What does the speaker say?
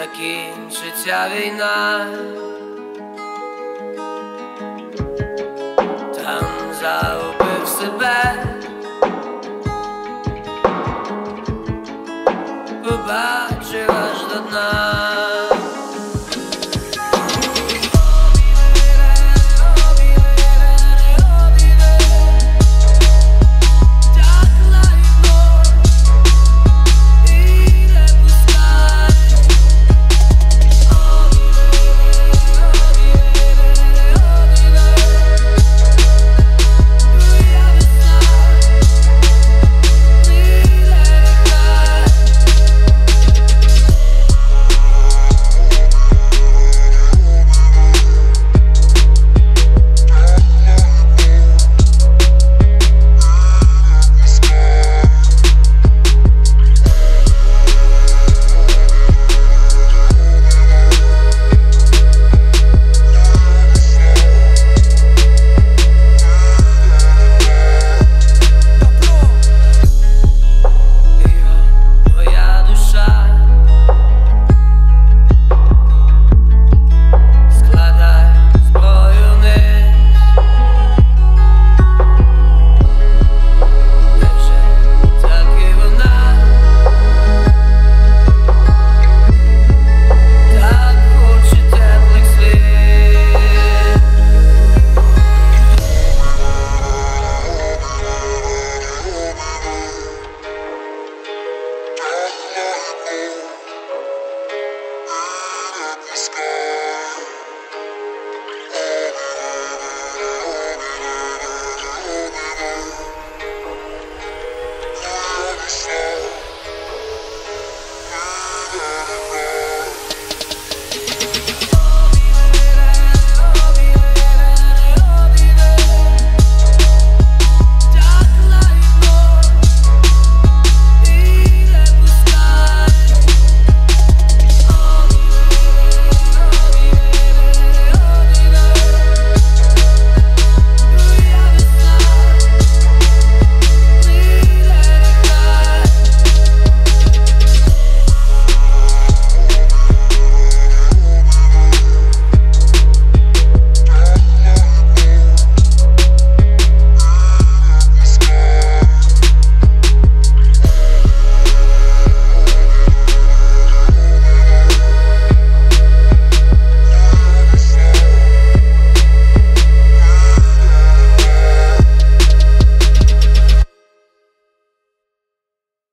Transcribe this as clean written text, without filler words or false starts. закінчиться війна, там загубив себе, побачив аж до дна.